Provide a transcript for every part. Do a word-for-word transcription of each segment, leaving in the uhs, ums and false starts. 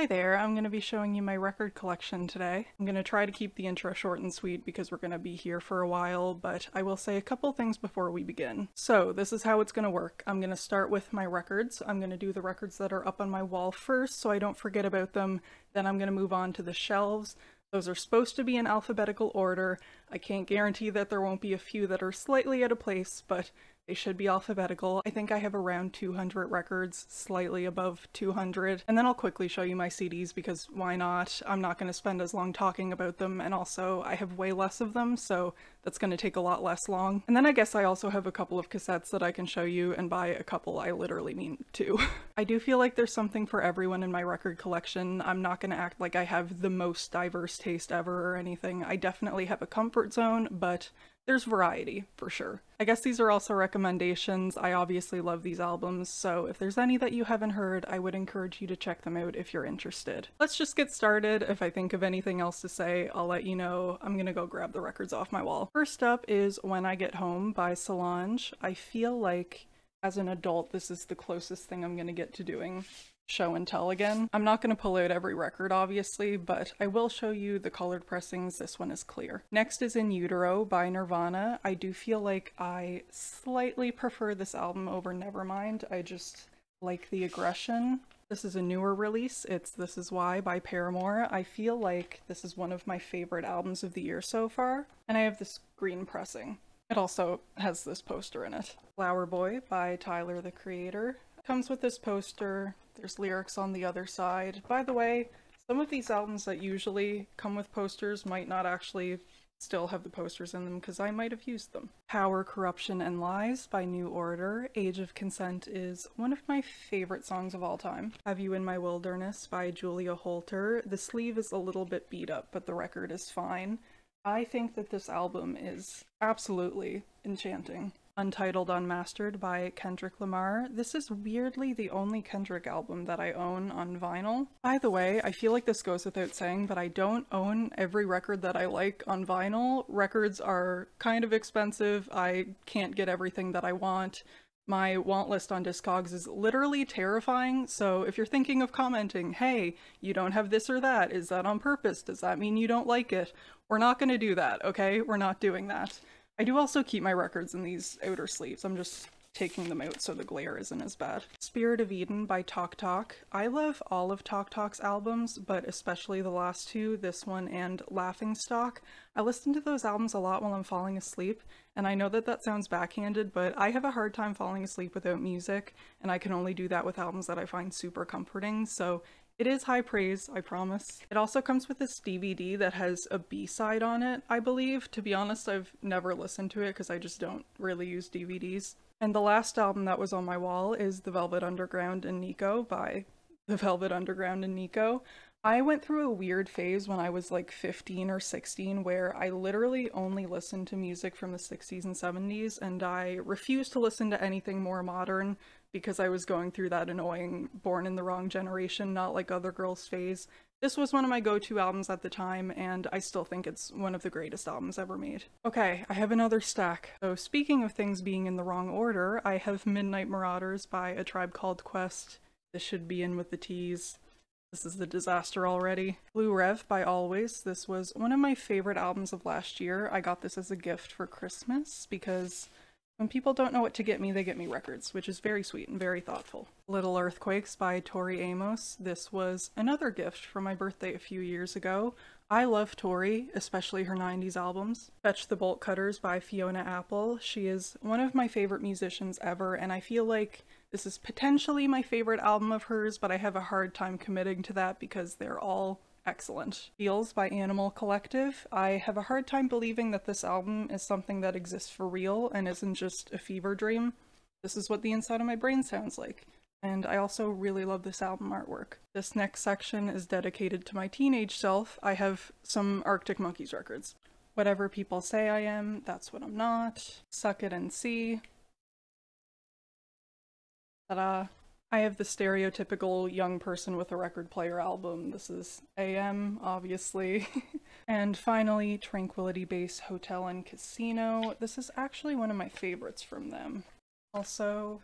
Hi there, I'm going to be showing you my record collection today. I'm going to try to keep the intro short and sweet because we're going to be here for a while, but I will say a couple things before we begin. So this is how it's going to work. I'm going to start with my records. I'm going to do the records that are up on my wall first so I don't forget about them. Then I'm going to move on to the shelves. Those are supposed to be in alphabetical order. I can't guarantee that there won't be a few that are slightly out of place, but they should be alphabetical. I think I have around two hundred records, slightly above two hundred. And then I'll quickly show you my C Ds because why not? I'm not going to spend as long talking about them, and also I have way less of them, so that's going to take a lot less long. And then I guess I also have a couple of cassettes that I can show you, and by a couple I literally mean two. I do feel like there's something for everyone in my record collection. I'm not going to act like I have the most diverse taste ever or anything. I definitely have a comfort zone, but there's variety, for sure. I guess these are also recommendations. I obviously love these albums, so if there's any that you haven't heard, I would encourage you to check them out if you're interested. Let's just get started. If I think of anything else to say, I'll let you know. I'm gonna go grab the records off my wall. First up is When I Get Home by Solange. I feel like, as an adult, this is the closest thing I'm gonna get to doing show and tell again. I'm not going to pull out every record, obviously, but I will show you the colored pressings. This one is clear. Next is In Utero by Nirvana. I do feel like I slightly prefer this album over Nevermind. I just like the aggression. This is a newer release. It's This Is Why by Paramore. I feel like this is one of my favorite albums of the year so far, and I have this green pressing. It also has this poster in it. Flower Boy by Tyler, the Creator. Comes with this poster. There's lyrics on the other side. By the way, some of these albums that usually come with posters might not actually still have the posters in them because I might have used them. Power, Corruption, and Lies by New Order. Age of Consent is one of my favorite songs of all time. Have You in My Wilderness by Julia Holter. The sleeve is a little bit beat up, but the record is fine. I think that this album is absolutely enchanting. Untitled Unmastered by Kendrick Lamar. This is weirdly the only Kendrick album that I own on vinyl. By the way, I feel like this goes without saying, but I don't own every record that I like on vinyl. Records are kind of expensive. I can't get everything that I want. My want list on Discogs is literally terrifying, so if you're thinking of commenting, hey, you don't have this or that, is that on purpose? Does that mean you don't like it? We're not going to do that, okay? We're not doing that. I do also keep my records in these outer sleeves. I'm just taking them out so the glare isn't as bad. Spirit of Eden by Talk Talk. I love all of Talk Talk's albums, but especially the last two, this one and Laughingstock. I listen to those albums a lot while I'm falling asleep, and I know that that sounds backhanded, but I have a hard time falling asleep without music, and I can only do that with albums that I find super comforting, so it is high praise, I promise. It also comes with this D V D that has a B-side on it, I believe. To be honest, I've never listened to it because I just don't really use D V Ds. And the last album that was on my wall is The Velvet Underground and Nico by The Velvet Underground and Nico. I went through a weird phase when I was like fifteen or sixteen where I literally only listened to music from the sixties and seventies, and I refused to listen to anything more modern because I was going through that annoying born in the wrong generation, not like other girls phase. This was one of my go-to albums at the time, and I still think it's one of the greatest albums ever made. Okay, I have another stack. So speaking of things being in the wrong order, I have Midnight Marauders by A Tribe Called Quest. This should be in with the T's. This is the disaster already. Blue Rev by Alvvays. This was one of my favorite albums of last year. I got this as a gift for Christmas because when people don't know what to get me, they get me records, which is very sweet and very thoughtful. Little Earthquakes by Tori Amos. This was another gift for my birthday a few years ago. I love Tori, especially her nineties albums. Fetch the Bolt Cutters by Fiona Apple. She is one of my favorite musicians ever, and I feel like this is potentially my favorite album of hers, but I have a hard time committing to that because they're all excellent. Feels by Animal Collective. I have a hard time believing that this album is something that exists for real and isn't just a fever dream. This is what the inside of my brain sounds like. And I also really love this album artwork. This next section is dedicated to my teenage self. I have some Arctic Monkeys records. Whatever People Say I Am, That's What I'm Not. Suck It and See. Ta-da! I have the stereotypical young person with a record player album. This is A M, obviously. And finally, Tranquility Base Hotel and Casino. This is actually one of my favorites from them. Also,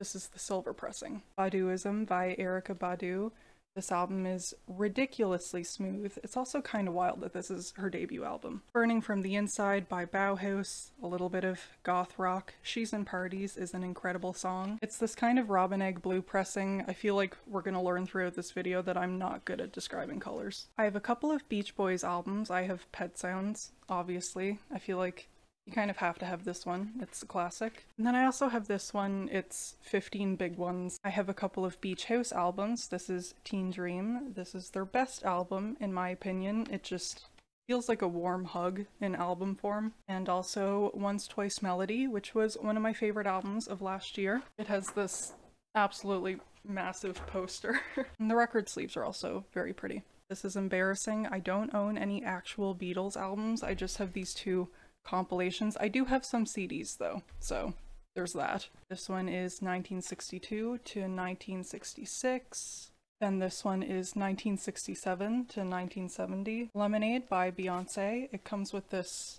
this is the silver pressing. Baduism by Erykah Badu. This album is ridiculously smooth. It's also kind of wild that this is her debut album. Burning from the Inside by Bauhaus, a little bit of goth rock. She's in Parties is an incredible song. It's this kind of robin egg blue pressing. I feel like we're gonna learn throughout this video that I'm not good at describing colors. I have a couple of Beach Boys albums. I have Pet Sounds, obviously. I feel like you kind of have to have this one. It's a classic. And then I also have this one. It's fifteen Big Ones. I have a couple of Beach House albums. This is Teen Dream. This is their best album, in my opinion. It just feels like a warm hug in album form. And also Once Twice Melody, which was one of my favorite albums of last year. It has this absolutely massive poster. And the record sleeves are also very pretty. This is embarrassing. I don't own any actual Beatles albums. I just have these two compilations. I do have some C Ds though, so there's that. This one is nineteen sixty-two to nineteen sixty-six. Then this one is nineteen sixty-seven to nineteen seventy. Lemonade by Beyonce. It comes with this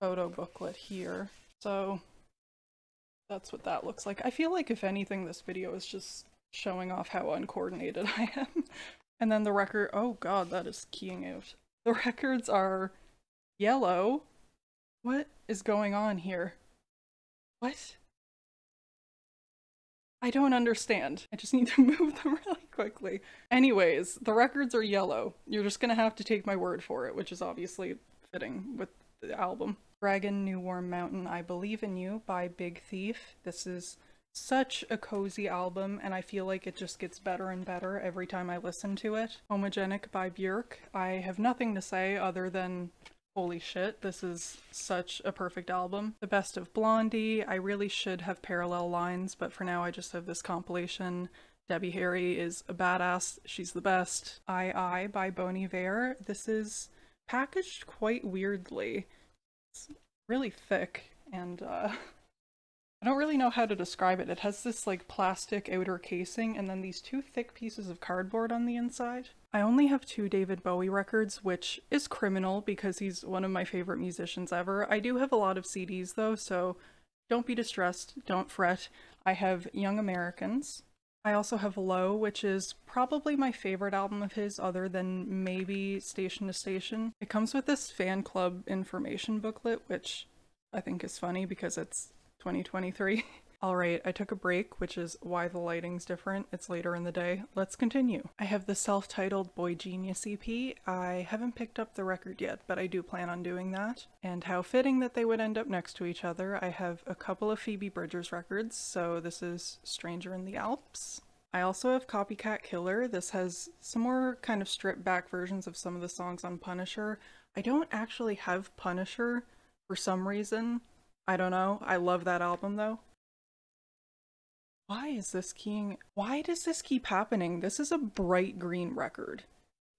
photo booklet here. So that's what that looks like. I feel like if anything, this video is just showing off how uncoordinated I am. And then the record, oh god, that is keying out. The records are yellow. What is going on here? What? I don't understand. I just need to move them really quickly. Anyways, the records are yellow. You're just gonna have to take my word for it, which is obviously fitting with the album. Dragon, New Warm Mountain, I Believe in You by Big Thief. This is such a cozy album, and I feel like it just gets better and better every time I listen to it. Homogenic by Björk. I have nothing to say other than holy shit, this is such a perfect album. The Best of Blondie, I really should have parallel lines, but for now I just have this compilation. Debbie Harry is a badass, she's the best. I I by Bon Iver, this is packaged quite weirdly. It's really thick, and uh, I don't really know how to describe it. It has this like plastic outer casing and then these two thick pieces of cardboard on the inside. I only have two David Bowie records, which is criminal because he's one of my favorite musicians ever. I do have a lot of C Ds though, so don't be distressed, don't fret. I have Young Americans. I also have Low, which is probably my favorite album of his other than maybe Station to Station. It comes with this fan club information booklet, which I think is funny because it's twenty twenty-three. Alright, I took a break, which is why the lighting's different. It's later in the day. Let's continue. I have the self-titled Boy Genius E P. I haven't picked up the record yet, but I do plan on doing that. And how fitting that they would end up next to each other. I have a couple of Phoebe Bridgers records, so this is Stranger in the Alps. I also have Copycat Killer. This has some more kind of stripped back versions of some of the songs on Punisher. I don't actually have Punisher for some reason. I don't know. I love that album though. Why is this keying? Why does this keep happening? This is a bright green record.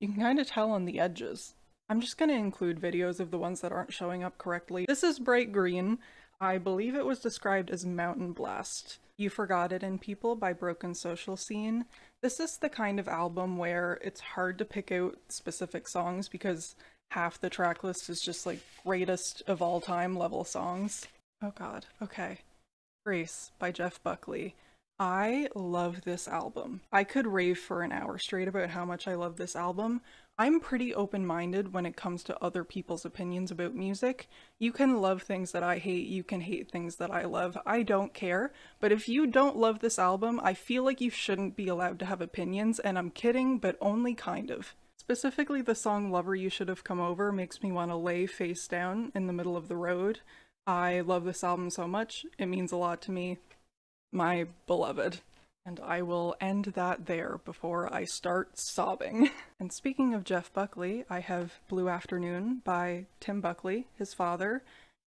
You can kind of tell on the edges. I'm just going to include videos of the ones that aren't showing up correctly. This is bright green. I believe it was described as Mountain Blast. You Forgot It in People by Broken Social Scene. This is the kind of album where it's hard to pick out specific songs because half the track list is just like greatest of all time level songs. Oh god, okay. Grace by Jeff Buckley. I love this album. I could rave for an hour straight about how much I love this album. I'm pretty open-minded when it comes to other people's opinions about music. You can love things that I hate, you can hate things that I love, I don't care. But if you don't love this album, I feel like you shouldn't be allowed to have opinions, and I'm kidding, but only kind of. Specifically, the song Lover You Should Have Come Over makes me want to lay face down in the middle of the road. I love this album so much, it means a lot to me. My beloved. And I will end that there before I start sobbing. And speaking of Jeff Buckley, I have Blue Afternoon by Tim Buckley, his father.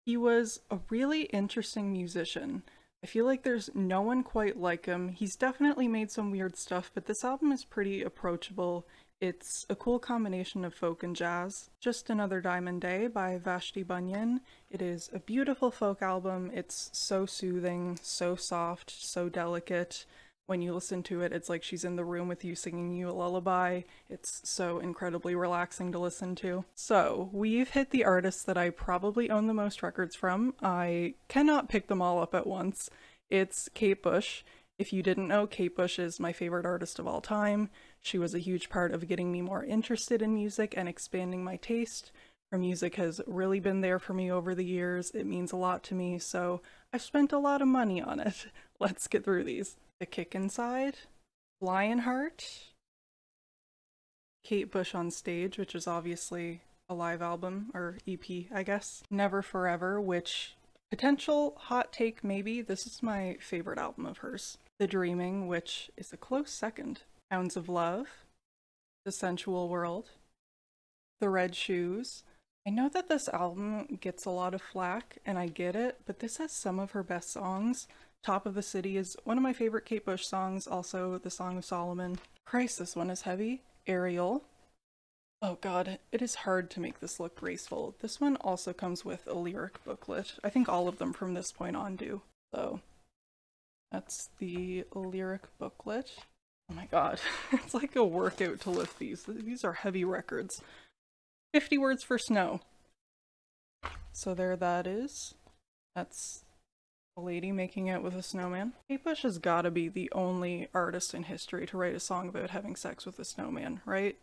He was a really interesting musician. I feel like there's no one quite like him. He's definitely made some weird stuff, but this album is pretty approachable. It's a cool combination of folk and jazz. Just Another Diamond Day by Vashti Bunyan. It is a beautiful folk album. It's so soothing, so soft, so delicate. When you listen to it, it's like she's in the room with you singing you a lullaby. It's so incredibly relaxing to listen to. So, we've hit the artists that I probably own the most records from. I cannot pick them all up at once. It's Kate Bush. If you didn't know, Kate Bush is my favorite artist of all time. She was a huge part of getting me more interested in music and expanding my taste. Her music has really been there for me over the years. It means a lot to me, so I've spent a lot of money on it. Let's get through these. The Kick Inside, Lionheart, Kate Bush on Stage, which is obviously a live album, or E P, I guess. Never Forever, which, potential hot take maybe, this is my favorite album of hers. The Dreaming, which is a close second. Hounds of Love, The Sensual World, The Red Shoes. I know that this album gets a lot of flack, and I get it, but this has some of her best songs. Top of the City is one of my favorite Kate Bush songs, also the Song of Solomon. Christ, this one is heavy. Ariel. Oh god, it is hard to make this look graceful. This one also comes with a lyric booklet. I think all of them from this point on do. So, that's the lyric booklet. Oh my god, it's like a workout to lift these. These are heavy records. fifty Words for Snow. So there that is. That's a lady making out with a snowman. Kate Bush has gotta be the only artist in history to write a song about having sex with a snowman, right?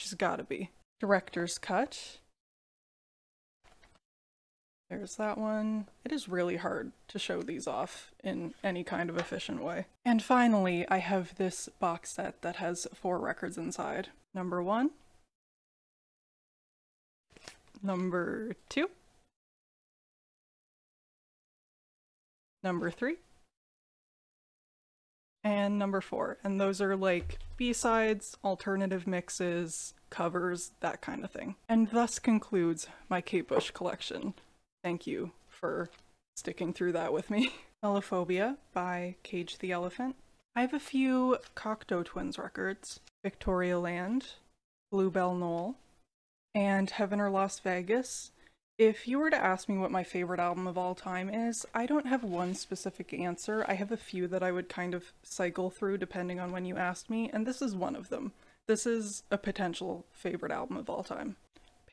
She's gotta be. Director's Cut. There's that one. It is really hard to show these off in any kind of efficient way. And finally, I have this box set that has four records inside. Number one. Number two. Number three, and number four, and those are like B-sides, alternative mixes, covers, that kind of thing. And thus concludes my Kate Bush collection. Thank you for sticking through that with me. Melophobia by Cage the Elephant. I have a few Cocteau Twins records, Victoria Land, Bluebell Knoll, and Heaven or Las Vegas. If you were to ask me what my favorite album of all time is, I don't have one specific answer. I have a few that I would kind of cycle through depending on when you asked me, and this is one of them. This is a potential favorite album of all time.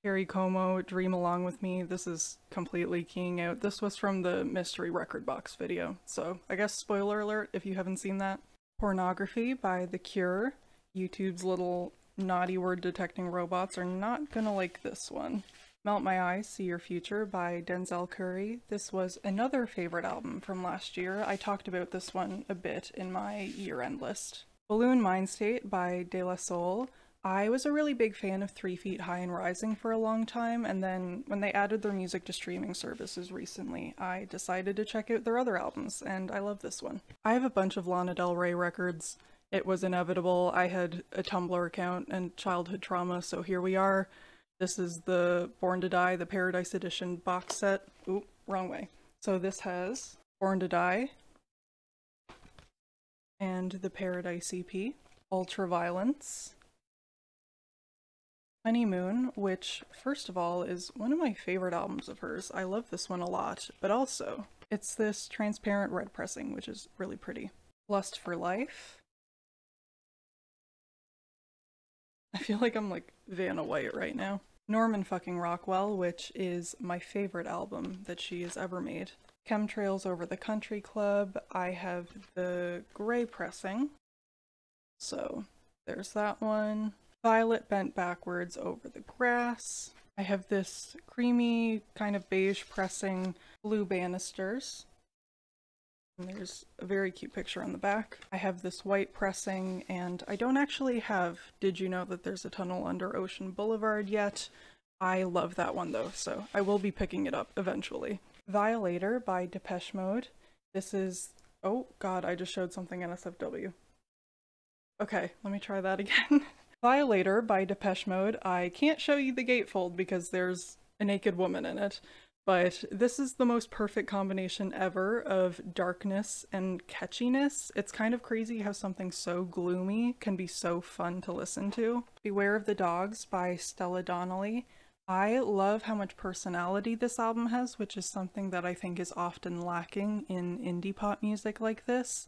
Perry Como, Dream Along With Me, this is completely keying out. This was from the Mystery Record Box video, so I guess spoiler alert if you haven't seen that. Pornography by The Cure. YouTube's little naughty word detecting robots are not gonna like this one. Melt My Eyes, See Your Future by Denzel Curry. This was another favorite album from last year. I talked about this one a bit in my year-end list. Balloon Mind State by De La Soul. I was a really big fan of Three Feet High and Rising for a long time, and then when they added their music to streaming services recently, I decided to check out their other albums, and I love this one. I have a bunch of Lana Del Rey records. It was inevitable. I had a Tumblr account and childhood trauma, so here we are. This is the Born to Die, the Paradise Edition box set. Ooh, wrong way. So this has Born to Die and the Paradise E P, Ultraviolence, Honeymoon, which, first of all, is one of my favorite albums of hers. I love this one a lot, but also it's this transparent red pressing, which is really pretty. Lust for Life. I feel like I'm like Vanna White right now. Norman fucking Rockwell, which is my favorite album that she has ever made. Chemtrails Over the Country Club. I have the gray pressing. So there's that one. Violet Bent Backwards Over the Grass. I have this creamy kind of beige pressing, Blue Bannisters. And there's a very cute picture on the back. I have this white pressing, and I don't actually have Did You Know That There's a Tunnel Under Ocean Boulevard yet. I love that one though, so I will be picking it up eventually. Violator by Depeche Mode. This is, oh god, I just showed something N S F W. Okay, let me try that again. Violator by Depeche Mode. I can't show you the gatefold because there's a naked woman in it. But this is the most perfect combination ever of darkness and catchiness. It's kind of crazy how something so gloomy can be so fun to listen to. Beware of the Dogs by Stella Donnelly. I love how much personality this album has, which is something that I think is often lacking in indie pop music like this.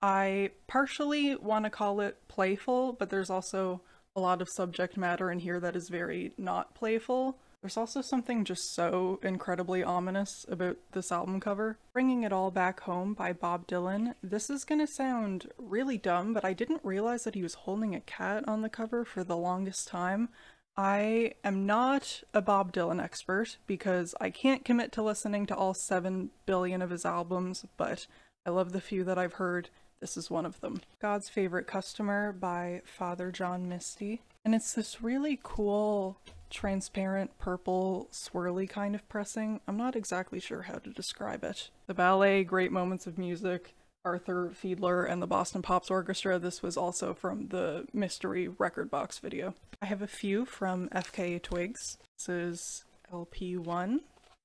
I partially want to call it playful, but there's also a lot of subject matter in here that is very not playful. There's also something just so incredibly ominous about this album cover. Bringing It All Back Home by Bob Dylan. This is gonna sound really dumb, but I didn't realize that he was holding a cat on the cover for the longest time. I am not a Bob Dylan expert because I can't commit to listening to all seven billion of his albums, but I love the few that I've heard. This is one of them. God's Favorite Customer by Father John Misty. And it's this really cool, transparent, purple, swirly kind of pressing. I'm not exactly sure how to describe it. The ballet, Great Moments of Music, Arthur Fiedler, and the Boston Pops Orchestra. This was also from the Mystery Record Box video. I have a few from F K A Twigs. This is L P one.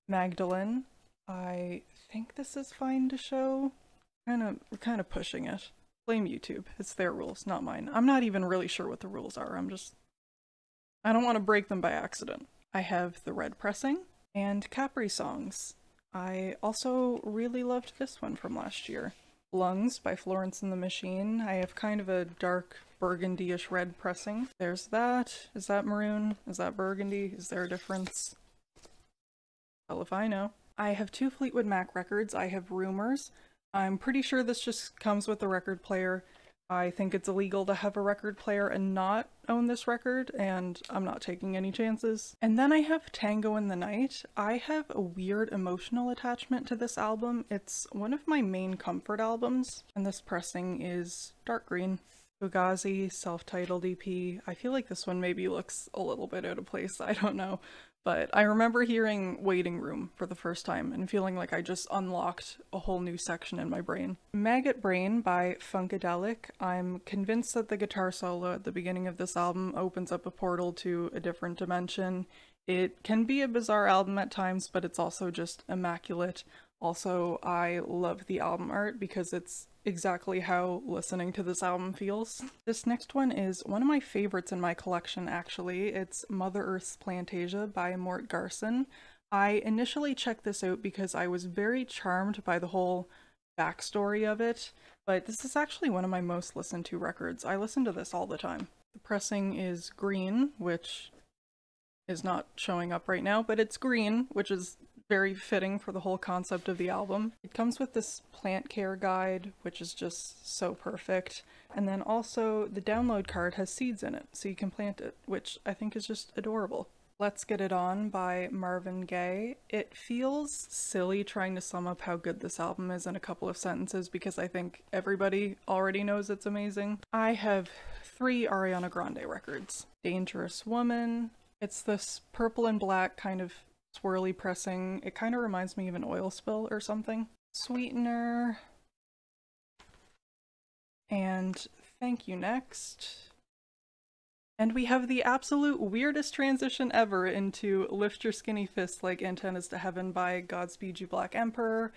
Magdalene. I think this is fine to show. Kind of, we're kind of pushing it. Blame YouTube. It's their rules, not mine. I'm not even really sure what the rules are. I'm just... I don't want to break them by accident. I have The Red Pressing and Capri Songs. I also really loved this one from last year. Lungs by Florence and the Machine. I have kind of a dark burgundy-ish red pressing. There's that. Is that maroon? Is that burgundy? Is there a difference? Hell if I know. I have two Fleetwood Mac records. I have Rumors. I'm pretty sure this just comes with the record player. I think it's illegal to have a record player and not own this record, and I'm not taking any chances. And then I have Tango in the Night. I have a weird emotional attachment to this album. It's one of my main comfort albums, and this pressing is dark green. Fugazi, self-titled E P. I feel like this one maybe looks a little bit out of place, I don't know. But I remember hearing Waiting Room for the first time and feeling like I just unlocked a whole new section in my brain. Maggot Brain by Funkadelic. I'm convinced that the guitar solo at the beginning of this album opens up a portal to a different dimension. It can be a bizarre album at times, but it's also just immaculate. Also, I love the album art because it's exactly how listening to this album feels. This next one is one of my favorites in my collection, actually. It's Mother Earth's Plantasia by Mort Garson. I initially checked this out because I was very charmed by the whole backstory of it, but this is actually one of my most listened to records. I listen to this all the time. The pressing is green, which is not showing up right now, but it's green, which is very fitting for the whole concept of the album. It comes with this plant care guide, which is just so perfect, and then also the download card has seeds in it, so you can plant it, which I think is just adorable. Let's Get It On by Marvin Gaye. It feels silly trying to sum up how good this album is in a couple of sentences because I think everybody already knows it's amazing. I have three Ariana Grande records. Dangerous Woman. It's this purple and black kind of swirly pressing. It kind of reminds me of an oil spill or something. Sweetener. And Thank You Next. And we have the absolute weirdest transition ever into Lift Your Skinny Fists Like Antennas to Heaven by Godspeed You Black Emperor.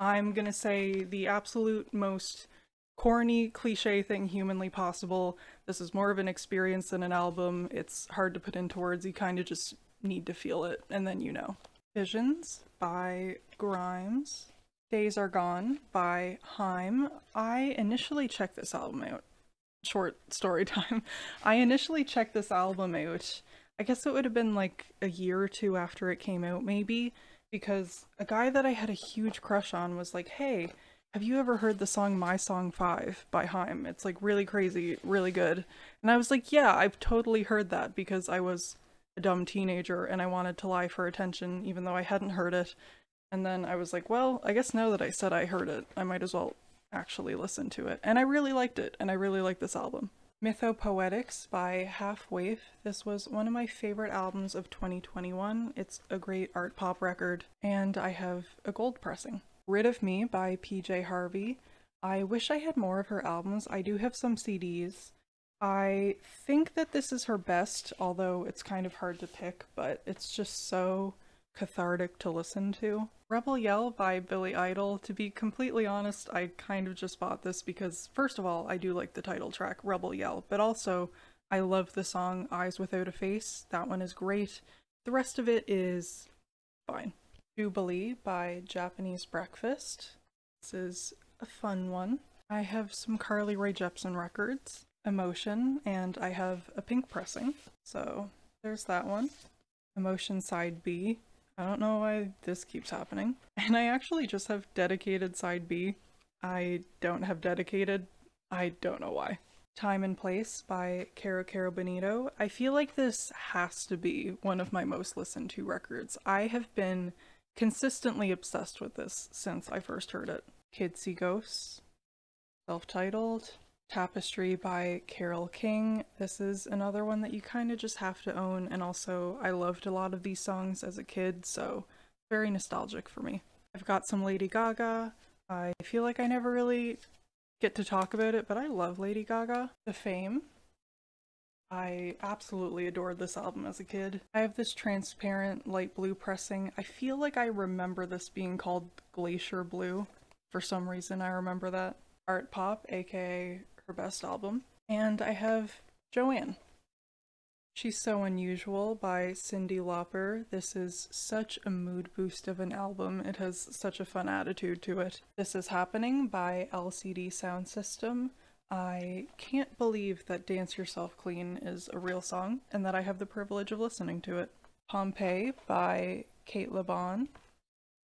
I'm gonna say the absolute most corny, cliche thing humanly possible. This is more of an experience than an album. It's hard to put into words. You kind of just need to feel it, and then you know. Visions by Grimes. Days Are Gone by Haim. I initially checked this album out. Short story time. I initially checked this album out, I guess it would have been like a year or two after it came out maybe, because a guy that I had a huge crush on was like, hey, have you ever heard the song My Song five by Haim? It's like really crazy, really good. And I was like, yeah, I've totally heard that, because I was a dumb teenager and I wanted to lie for attention even though I hadn't heard it. And then I was like, well, I guess now that I said I heard it, I might as well actually listen to it. And I really liked it, and I really liked this album. Mythopoetics by Half Waif. This was one of my favorite albums of twenty twenty-one. It's a great art pop record, and I have a gold pressing. Rid of Me by P J Harvey. I wish I had more of her albums. I do have some C Ds. I think that this is her best, although it's kind of hard to pick, but it's just so cathartic to listen to. Rebel Yell by Billy Idol. To be completely honest, I kind of just bought this because, first of all, I do like the title track, Rebel Yell, but also I love the song Eyes Without a Face. That one is great. The rest of it is fine. Jubilee by Japanese Breakfast. This is a fun one. I have some Carly Rae Jepsen records. Emotion, and I have a pink pressing, so there's that one. emotion side B. I don't know why this keeps happening. And I actually just have dedicated side B. I don't have dedicated. I don't know why. Time and Place by Caro Caro Bonito. I feel like this has to be one of my most listened to records. I have been consistently obsessed with this since I first heard it. Kids See Ghosts, self-titled. Tapestry by Carole King. This is another one that you kind of just have to own, and also I loved a lot of these songs as a kid, so very nostalgic for me. I've got some Lady Gaga. I feel like I never really get to talk about it, but I love Lady Gaga. The Fame. I absolutely adored this album as a kid. I have this transparent light blue pressing. I feel like I remember this being called Glacier Blue. For some reason I remember that. Art Pop, aka her best album. And I have Joanne. She's So Unusual by Cyndi Lauper. This is such a mood boost of an album. It has such a fun attitude to it. This Is Happening by L C D Sound System. I can't believe that Dance Yourself Clean is a real song and that I have the privilege of listening to it. Pompeii by Kate LeBon.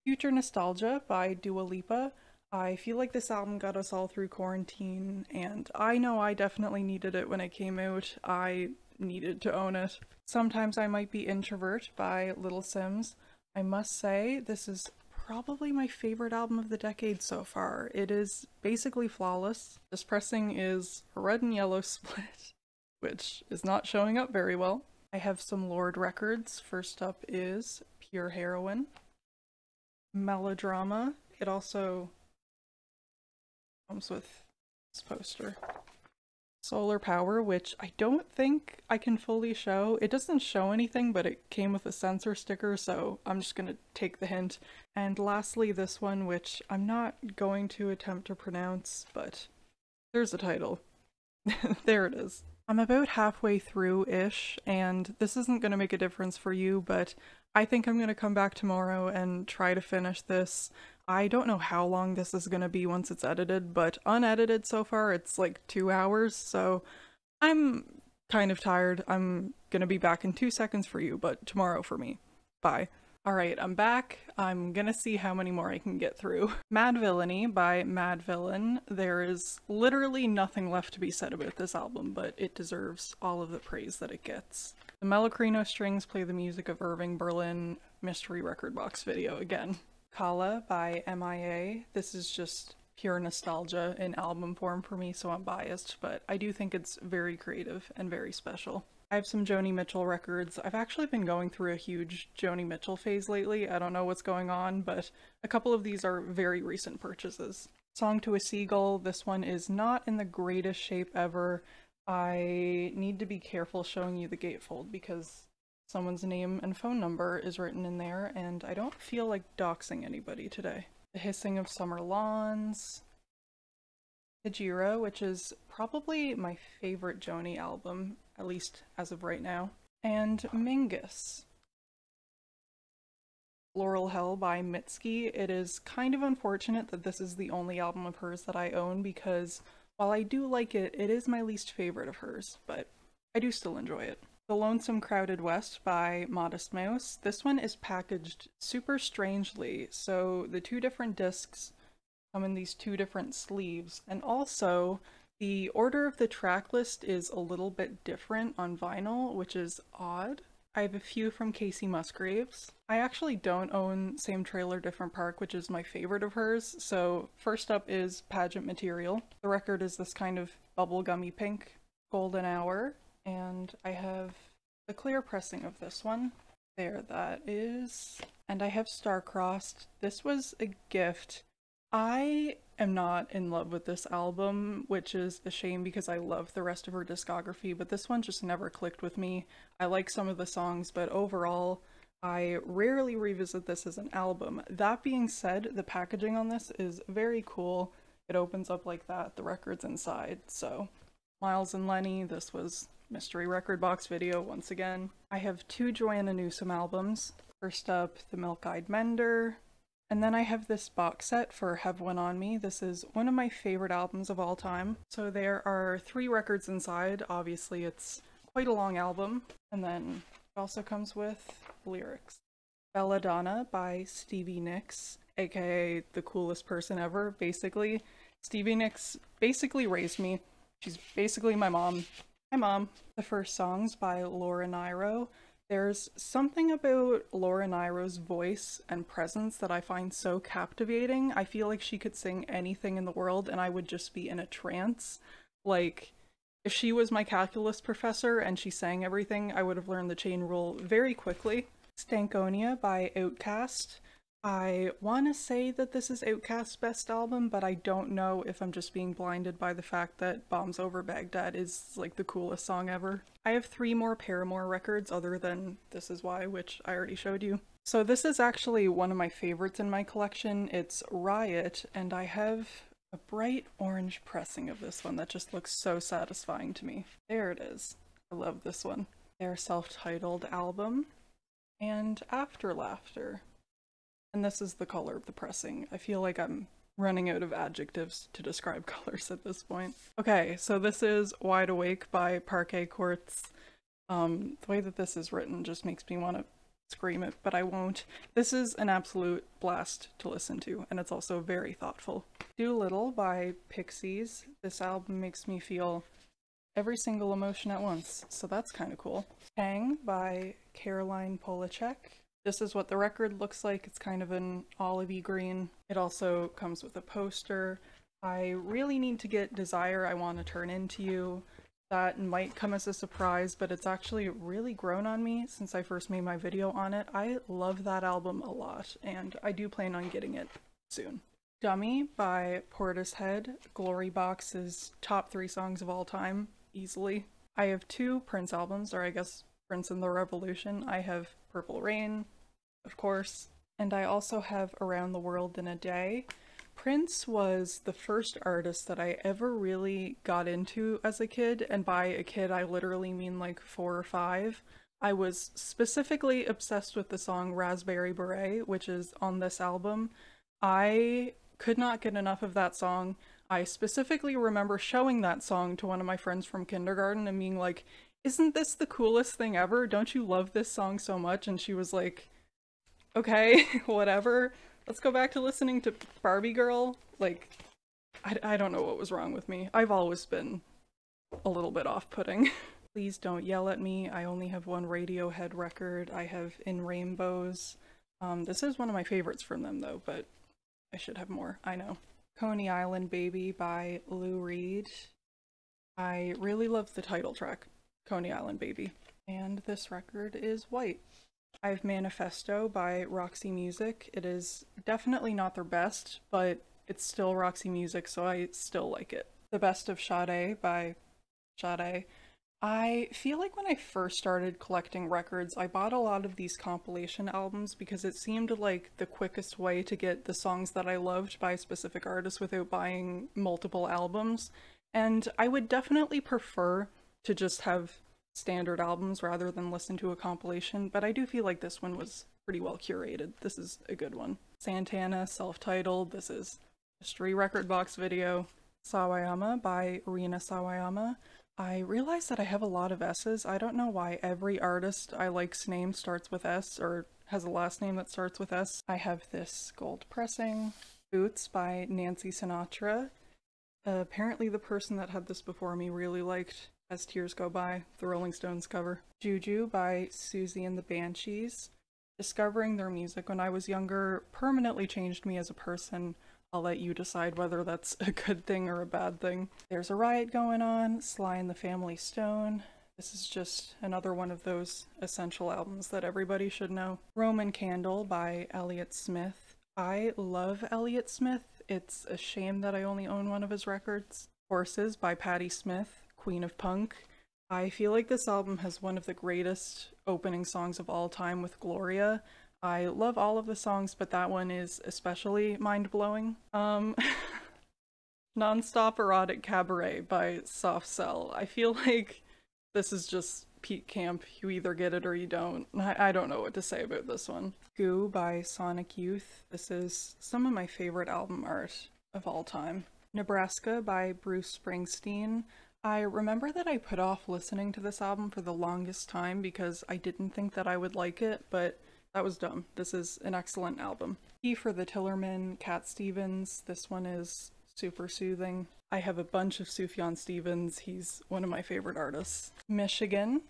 Future Nostalgia by Dua Lipa. I feel like this album got us all through quarantine, and I know I definitely needed it when it came out. I needed to own it. Sometimes I Might Be Introvert by Little Sims. I must say, this is probably my favorite album of the decade so far. It is basically flawless. This pressing is red and yellow split, which is not showing up very well. I have some Lord records. First up is Pure Heroine. Melodrama. It also comes with this poster. Solar Power, which I don't think I can fully show. It doesn't show anything, but it came with a censor sticker, so I'm just gonna take the hint. And lastly, this one, which I'm not going to attempt to pronounce, but there's a title. There it is. I'm about halfway through-ish, and this isn't gonna make a difference for you, but I think I'm gonna come back tomorrow and try to finish this. I don't know how long this is going to be once it's edited, but unedited so far it's like two hours, so I'm kind of tired. I'm going to be back in two seconds for you, but tomorrow for me. Bye. Alright, I'm back. I'm going to see how many more I can get through. Mad Villainy by Mad Villain. There is literally nothing left to be said about this album, but it deserves all of the praise that it gets. The Melocrino Strings play the music of Irving Berlin. Mystery Record Box video again. Kala by M I A. This is just pure nostalgia in album form for me, so I'm biased, but I do think it's very creative and very special. I have some Joni Mitchell records. I've actually been going through a huge Joni Mitchell phase lately. I don't know what's going on, but a couple of these are very recent purchases. Song to a Seagull. This one is not in the greatest shape ever. I need to be careful showing you the gatefold because someone's name and phone number is written in there, and I don't feel like doxing anybody today. The Hissing of Summer Lawns. Hijiro, which is probably my favorite Joni album, at least as of right now. And Mingus. Laurel Hell by Mitski. It is kind of unfortunate that this is the only album of hers that I own, because while I do like it, it is my least favorite of hers, but I do still enjoy it. The Lonesome Crowded West by Modest Mouse. This one is packaged super strangely, so the two different discs come in these two different sleeves, and also the order of the track list is a little bit different on vinyl, which is odd. I have a few from Casey Musgraves. I actually don't own Same Trailer Different Park, which is my favorite of hers, so first up is Pageant Material. The record is this kind of bubblegummy pink. Golden Hour. And I have the clear pressing of this one. There that is. And I have Star-Crossed. This was a gift. I am not in love with this album, which is a shame because I love the rest of her discography, but this one just never clicked with me. I like some of the songs, but overall, I rarely revisit this as an album. That being said, the packaging on this is very cool. It opens up like that, the record's inside, so. Miles and Lenny, this was Mystery Record Box video once again. I have two Joanna Newsom albums. First up, The Milk-Eyed Mender. And then I have this box set for Have One On Me. This is one of my favorite albums of all time. So there are three records inside. Obviously it's quite a long album. And then also comes with lyrics. Belladonna by Stevie Nicks, aka the coolest person ever, basically. Stevie Nicks basically raised me. She's basically my mom. Hi mom. The First Songs by Laura Nyro. There's something about Laura Nyro's voice and presence that I find so captivating. I feel like she could sing anything in the world and I would just be in a trance. Like, if she was my calculus professor and she sang everything, I would have learned the chain rule very quickly. Stankonia by Outkast. I want to say that this is Outkast's best album, but I don't know if I'm just being blinded by the fact that Bombs Over Baghdad is like the coolest song ever. I have three more Paramore records other than This Is Why, which I already showed you. So this is actually one of my favorites in my collection. It's Riot, and I have a bright orange pressing of this one that just looks so satisfying to me. There it is. I love this one. Their self-titled album, and After Laughter. And this is the color of the pressing. I feel like I'm running out of adjectives to describe colors at this point. Okay, so this is Wide Awake by Parquet Courts. Um, the way that this is written just makes me want to scream it, but I won't. This is an absolute blast to listen to, and it's also very thoughtful. Doolittle by Pixies. This album makes me feel every single emotion at once, so that's kind of cool. Tang by Caroline Polachek. This is what the record looks like. It's kind of an olivey green. It also comes with a poster. I really need to get Desire I Want to Turn Into You. That might come as a surprise, but it's actually really grown on me since I first made my video on it. I love that album a lot, and I do plan on getting it soon. Dummy by Portishead. Glory Box's top three songs of all time, easily. I have two Prince albums, or I guess Prince and the Revolution. I have Purple Rain, of course, and I also have Around the World in a Day. Prince was the first artist that I ever really got into as a kid, and by a kid I literally mean like four or five. I was specifically obsessed with the song Raspberry Beret, which is on this album. I could not get enough of that song. I specifically remember showing that song to one of my friends from kindergarten and being like, "Isn't this the coolest thing ever? Don't you love this song so much?" And she was like, "Okay, whatever. Let's go back to listening to Barbie Girl." Like, I, I don't know what was wrong with me. I've always been a little bit off-putting. Please Don't Yell at Me. I only have one Radiohead record. I have In Rainbows. Um, this is one of my favorites from them though, but I should have more, I know. Coney Island Baby by Lou Reed. I really love the title track, Coney Island Baby. And this record is white. I have Manifesto by Roxy Music. It is definitely not their best, but it's still Roxy Music, so I still like it. The Best of Sade by Sade. I feel like when I first started collecting records, I bought a lot of these compilation albums because it seemed like the quickest way to get the songs that I loved by a specific artist without buying multiple albums. And I would definitely prefer to just have standard albums rather than listen to a compilation, but I do feel like this one was pretty well curated. This is a good one. Santana, self-titled. This is Mystery Record Box Video. Sawayama by Rina Sawayama. I realize that I have a lot of S's. I don't know why every artist I like's name starts with S or has a last name that starts with S. I have this gold pressing. Boots by Nancy Sinatra. Uh, apparently the person that had this before me really liked As Tears Go By, the Rolling Stones cover. Juju by Susie and the Banshees. Discovering their music when I was younger permanently changed me as a person. I'll let you decide whether that's a good thing or a bad thing. There's a Riot Going On, Sly and the Family Stone. This is just another one of those essential albums that everybody should know. Roman Candle by Elliott Smith. I love Elliott Smith. It's a shame that I only own one of his records. Horses by Patti Smith. Queen of Punk. I feel like this album has one of the greatest opening songs of all time with Gloria. I love all of the songs, but that one is especially mind-blowing. Um, Nonstop Erotic Cabaret by Soft Cell. I feel like this is just Pete Camp. You either get it or you don't. I, I don't know what to say about this one. Goo by Sonic Youth. This is some of my favorite album art of all time. Nebraska by Bruce Springsteen. I remember that I put off listening to this album for the longest time because I didn't think that I would like it, but that was dumb. This is an excellent album. E for the Tillerman, Cat Stevens. This one is super soothing. I have a bunch of Sufjan Stevens. He's one of my favorite artists. Michigan.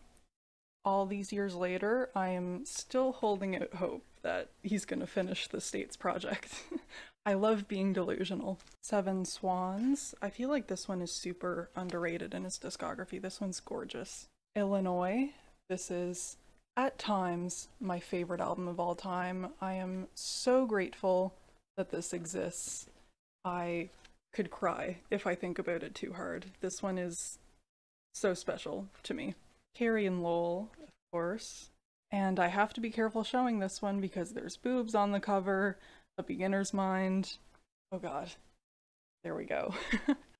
All these years later, I am still holding out hope that he's gonna finish the States project. I love being delusional. Seven Swans. I feel like this one is super underrated in his discography. This one's gorgeous. Illinois. This is, at times, my favorite album of all time. I am so grateful that this exists. I could cry if I think about it too hard. This one is so special to me. Carrie and Lowell, of course. And I have to be careful showing this one because there's boobs on the cover. A Beginner's Mind. Oh god. There we go.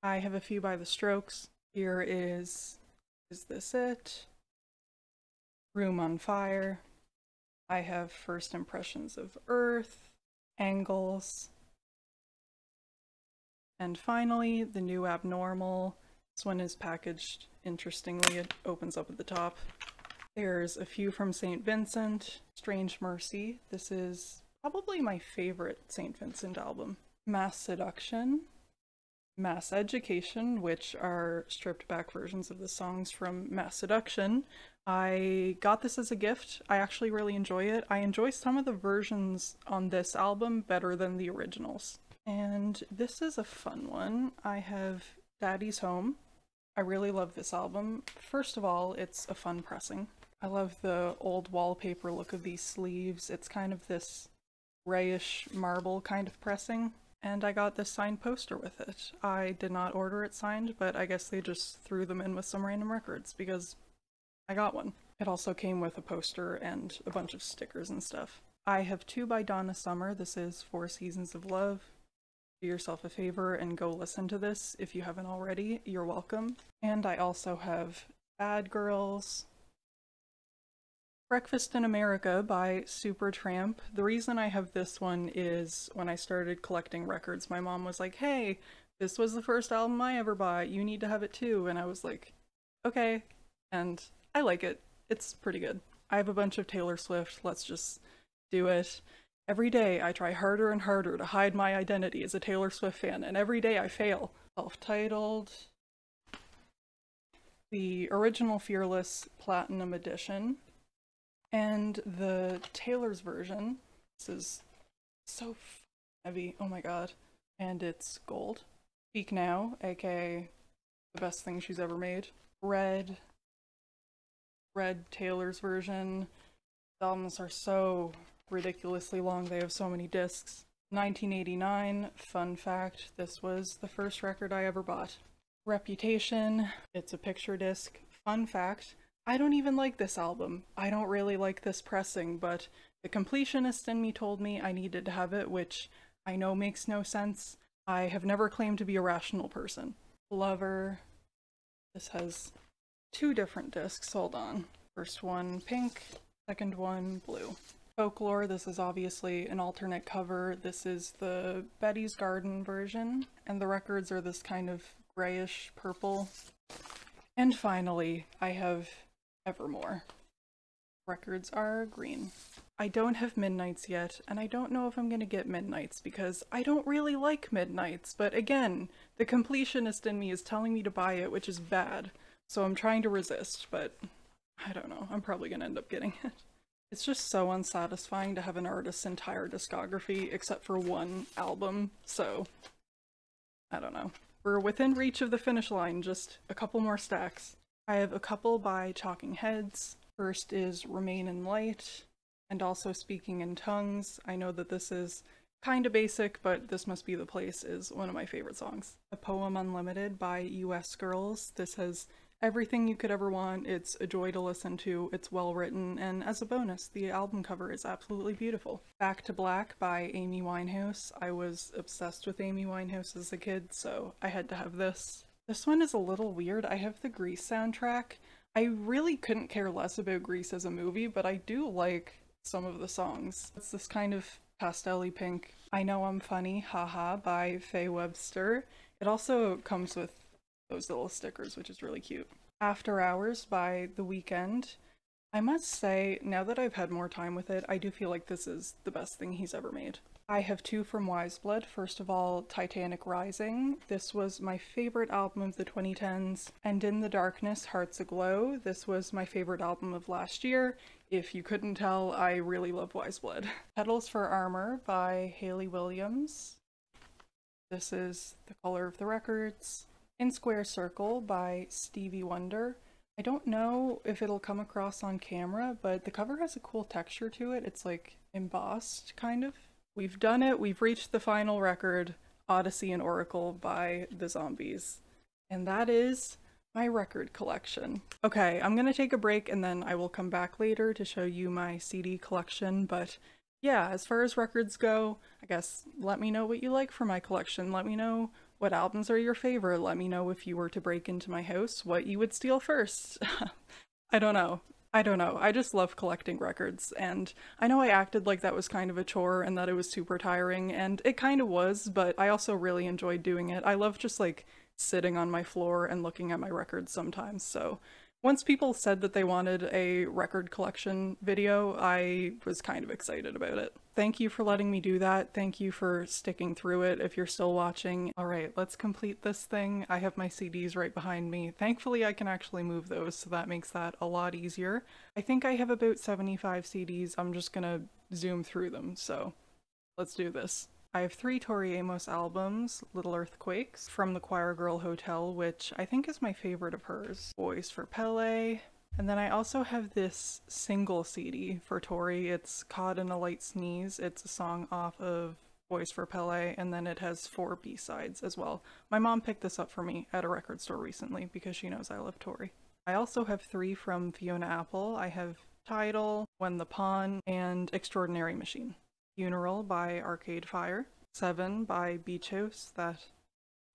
I Have a Few by The Strokes. Here is... Is This It? Room on Fire. I Have First Impressions of Earth. Angles. And finally, The New Abnormal. This one is packaged interestingly. It opens up at the top. There's A Few from Saint Vincent. Strange Mercy. This is probably my favorite Saint Vincent album. Mass Seduction, Mass Education, which are stripped back versions of the songs from Mass Seduction. I got this as a gift. I actually really enjoy it. I enjoy some of the versions on this album better than the originals. And this is a fun one. I have Daddy's Home. I really love this album. First of all, it's a fun pressing. I love the old wallpaper look of these sleeves. It's kind of this grayish marble kind of pressing, and I got this signed poster with it. I did not order it signed, but I guess they just threw them in with some random records because I got one. It also came with a poster and a bunch of stickers and stuff. I Have Two by Donna Summer. This is Four Seasons of Love. Do yourself a favor and go listen to this if you haven't already. You're welcome. And I also have Bad Girls. Breakfast in America by Supertramp. The reason I have this one is when I started collecting records, my mom was like, hey, this was the first album I ever bought, you need to have it too, and I was like, okay, and I like it. It's pretty good. I have a bunch of Taylor Swift, Let's Just Do It. Every day I try harder and harder to hide my identity as a Taylor Swift fan, and every day I fail. Self-titled. The original Fearless Platinum Edition. And the Taylor's version, this is so heavy, oh my god, and it's gold. Speak Now, aka the best thing she's ever made. Red, red Taylor's version. The albums are so ridiculously long, they have so many discs. nineteen eighty-nine, fun fact, this was the first record I ever bought. Reputation, it's a picture disc. Fun fact, I don't even like this album. I don't really like this pressing, but the completionist in me told me I needed to have it, which I know makes no sense. I have never claimed to be a rational person. Lover. This has two different discs, hold on. First one pink, second one blue. Folklore, this is obviously an alternate cover. This is the Betty's Garden version, and the records are this kind of grayish purple. And finally, I have Evermore. Records are green. I don't have Midnights yet, and I don't know if I'm gonna get Midnights because I don't really like Midnights, but again, the completionist in me is telling me to buy it, which is bad, so I'm trying to resist, but I don't know, I'm probably gonna end up getting it. It's just so unsatisfying to have an artist's entire discography except for one album, so I don't know. We're within reach of the finish line, just a couple more stacks. I have a couple by Talking Heads. First is Remain in Light, and also Speaking in Tongues. I know that this is kinda basic, but This Must Be the Place is one of my favorite songs. A Poem Unlimited by U S Girls. This has everything you could ever want. It's a joy to listen to, it's well written, and as a bonus, the album cover is absolutely beautiful. Back to Black by Amy Winehouse. I was obsessed with Amy Winehouse as a kid, so I had to have this. This one is a little weird. I have the Grease soundtrack. I really couldn't care less about Grease as a movie, but I do like some of the songs. It's this kind of pastel-y pink. I Know I'm Funny, Haha by Faye Webster. It also comes with those little stickers, which is really cute. After Hours by The Weeknd. I must say, now that I've had more time with it, I do feel like this is the best thing he's ever made. I have two from Wiseblood. First of all, Titanic Rising. This was my favorite album of the twenty tens. And In the Darkness, Hearts Aglow. This was my favorite album of last year. If you couldn't tell, I really love Wiseblood. Petals for Armor by Hayley Williams. This is The Color of the Records. In Square Circle by Stevie Wonder. I don't know if it'll come across on camera, but the cover has a cool texture to it. It's like embossed, kind of. We've done it, we've reached the final record, Odyssey and Oracle by The Zombies. And that is my record collection. Okay, I'm gonna take a break and then I will come back later to show you my C D collection, but yeah, as far as records go, I guess let me know what you like for my collection. Let me know what albums are your favorite. Let me know if you were to break into my house, what you would steal first. I don't know. I don't know, I just love collecting records, and I know I acted like that was kind of a chore and that it was super tiring, and it kind of was, but I also really enjoyed doing it. I love just like sitting on my floor and looking at my records sometimes, so once people said that they wanted a record collection video, I was kind of excited about it. Thank you for letting me do that, thank you for sticking through it if you're still watching. Alright, let's complete this thing. I have my C Ds right behind me. Thankfully I can actually move those, so that makes that a lot easier. I think I have about seventy-five C Ds, I'm just gonna zoom through them, so let's do this. I have three Tori Amos albums, Little Earthquakes, From the Choir Girl Hotel, which I think is my favorite of hers, Boys for Pele, and then I also have this single C D for Tori. It's Caught in a Light Sneeze. It's a song off of Boys for Pele, and then it has four B-sides as well. My mom picked this up for me at a record store recently because she knows I love Tori. I also have three from Fiona Apple. I have Tidal, When the Pawn, and Extraordinary Machine. Funeral by Arcade Fire, Seven by Beach House, that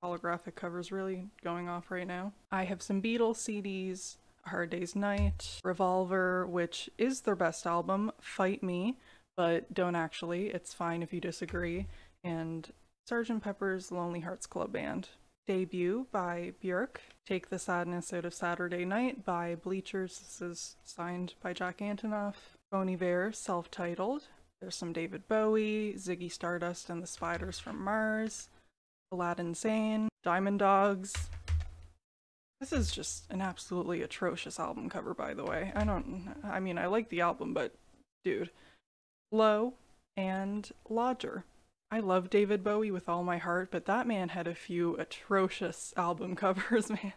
holographic cover's really going off right now. I have some Beatles C Ds, A Hard Day's Night, Revolver, which is their best album, Fight Me, but don't actually, it's fine if you disagree, and Sergeant Pepper's Lonely Hearts Club Band. Debut by Björk, Take the Sadness Out of Saturday Night by Bleachers, this is signed by Jack Antonoff, Bon Iver, self-titled. There's some David Bowie, Ziggy Stardust and the Spiders from Mars, Aladdin Sane, Diamond Dogs. This is just an absolutely atrocious album cover, by the way. I don't, I mean, I like the album, but dude. Low and Lodger. I love David Bowie with all my heart, but that man had a few atrocious album covers, man.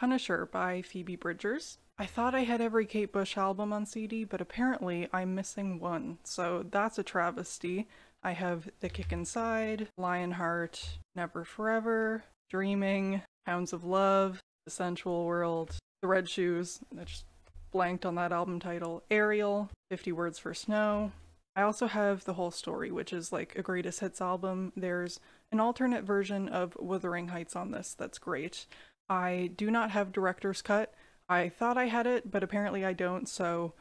Punisher by Phoebe Bridgers. I thought I had every Kate Bush album on C D, but apparently I'm missing one, so that's a travesty. I have The Kick Inside, Lionheart, Never Forever, Dreaming, Hounds of Love, The Sensual World, The Red Shoes, I just blanked on that album title, Ariel, fifty Words for Snow. I also have The Whole Story, which is like a greatest hits album. There's an alternate version of Wuthering Heights on this that's great. I do not have Director's Cut. I thought I had it, but apparently I don't, so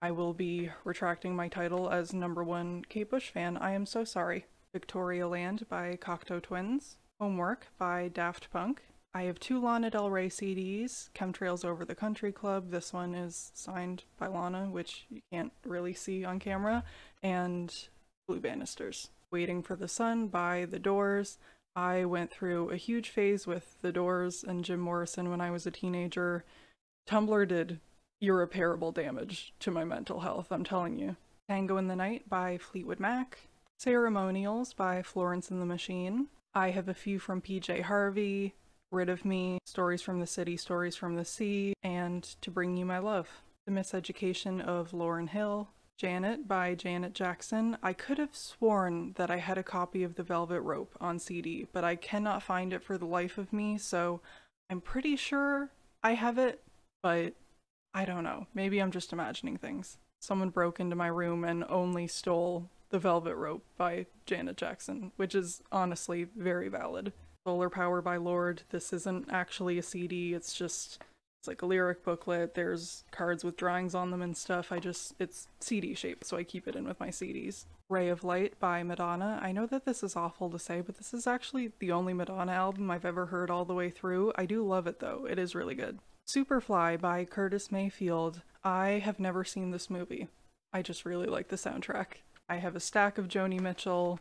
I will be retracting my title as number one Kate Bush fan. I am so sorry. Victoria Land by Cocteau Twins. Homework by Daft Punk. I have two Lana Del Rey C Ds, Chemtrails Over the Country Club. This one is signed by Lana, which you can't really see on camera, and Blue Bannisters. Waiting for the Sun by The Doors. I went through a huge phase with The Doors and Jim Morrison when I was a teenager. Tumblr did irreparable damage to my mental health, I'm telling you. Tango in the Night by Fleetwood Mac. Ceremonials by Florence and the Machine. I have a few from P J Harvey, Rid of Me, Stories from the City, Stories from the Sea, and To Bring You My Love. The Miseducation of Lauryn Hill. Janet by Janet Jackson. I could have sworn that I had a copy of The Velvet Rope on C D, but I cannot find it for the life of me, so I'm pretty sure I have it. But I don't know, maybe I'm just imagining things. Someone broke into my room and only stole The Velvet Rope by Janet Jackson, which is honestly very valid. Solar Power by Lorde. This isn't actually a C D, it's just It's like a lyric booklet. There's cards with drawings on them and stuff. I just, it's C D shaped, so I keep it in with my C Ds. Ray of Light by Madonna. I know that this is awful to say, but this is actually the only Madonna album I've ever heard all the way through. I do love it though. It is really good. Superfly by Curtis Mayfield. I have never seen this movie. I just really like the soundtrack. I have a stack of Joni Mitchell,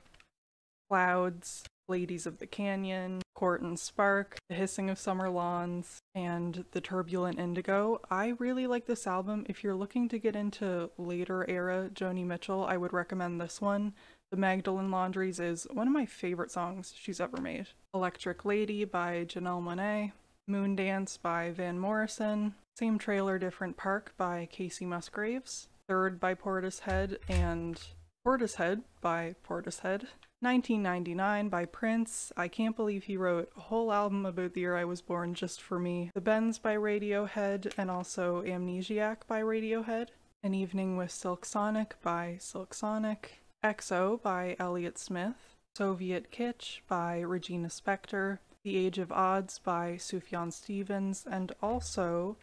Clouds, Ladies of the Canyon, Court and Spark, The Hissing of Summer Lawns, and The Turbulent Indigo. I really like this album. If you're looking to get into later era Joni Mitchell, I would recommend this one. The Magdalene Laundries is one of my favorite songs she's ever made. Electric Lady by Janelle Monáe, Moondance by Van Morrison, Same Trailer Different Park by Casey Musgraves, Third by Portishead, and Portishead by Portishead. nineteen ninety-nine by Prince. I can't believe he wrote a whole album about the year I was born just for me. The Bends by Radiohead, and also Amnesiac by Radiohead. An Evening with Silk Sonic by Silk Sonic. X O by Elliott Smith. Soviet Kitsch by Regina Spektor. The Age of Odds by Sufjan Stevens, and also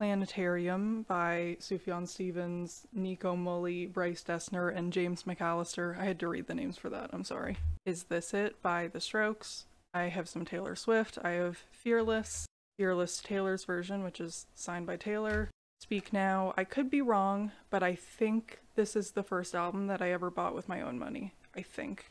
Planetarium by Sufjan Stevens, Nico Mulley, Bryce Dessner, and James McAllister. I had to read the names for that, I'm sorry. Is This It by The Strokes. I have some Taylor Swift. I have Fearless, Fearless Taylor's version, which is signed by Taylor. Speak Now. I could be wrong, but I think this is the first album that I ever bought with my own money, I think.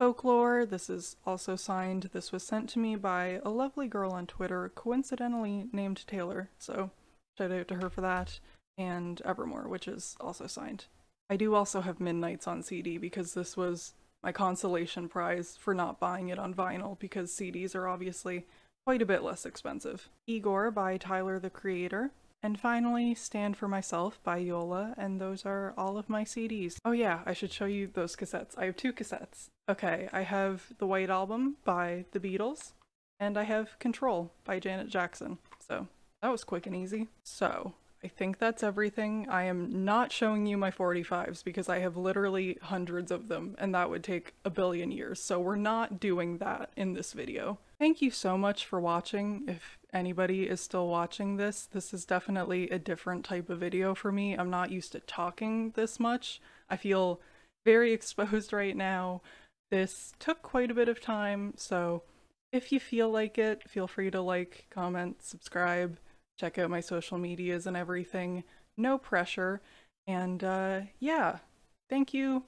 Folklore, this is also signed. This was sent to me by a lovely girl on Twitter, coincidentally named Taylor, so shout out to her for that, and Evermore, which is also signed. I do also have Midnights on C D because this was my consolation prize for not buying it on vinyl, because C Ds are obviously quite a bit less expensive. Igor by Tyler, the Creator, and finally Stand for Myself by Yola, and those are all of my C Ds. Oh yeah, I should show you those cassettes. I have two cassettes. Okay, I have The White Album by The Beatles, and I have Control by Janet Jackson, so that was quick and easy. So I think that's everything. I am not showing you my forty-fives because I have literally hundreds of them and that would take a billion years. So we're not doing that in this video. Thank you so much for watching. If anybody is still watching this, this is definitely a different type of video for me. I'm not used to talking this much. I feel very exposed right now. This took quite a bit of time. So if you feel like it, feel free to like, comment, subscribe. Check out my social medias and everything. No pressure. And uh, yeah, thank you.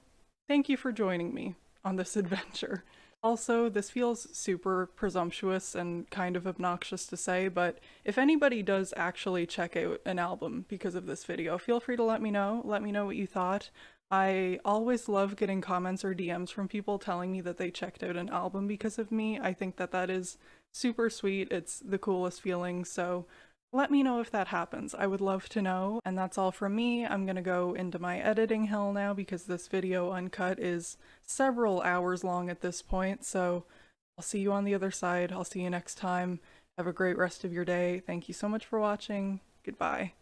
Thank you for joining me on this adventure. Also, this feels super presumptuous and kind of obnoxious to say, but if anybody does actually check out an album because of this video, feel free to let me know. Let me know what you thought. I always love getting comments or D Ms from people telling me that they checked out an album because of me. I think that that is super sweet. It's the coolest feeling. So let me know if that happens. I would love to know. And that's all from me. I'm gonna go into my editing hell now because this video uncut is several hours long at this point. So I'll see you on the other side. I'll see you next time. Have a great rest of your day. Thank you so much for watching. Goodbye.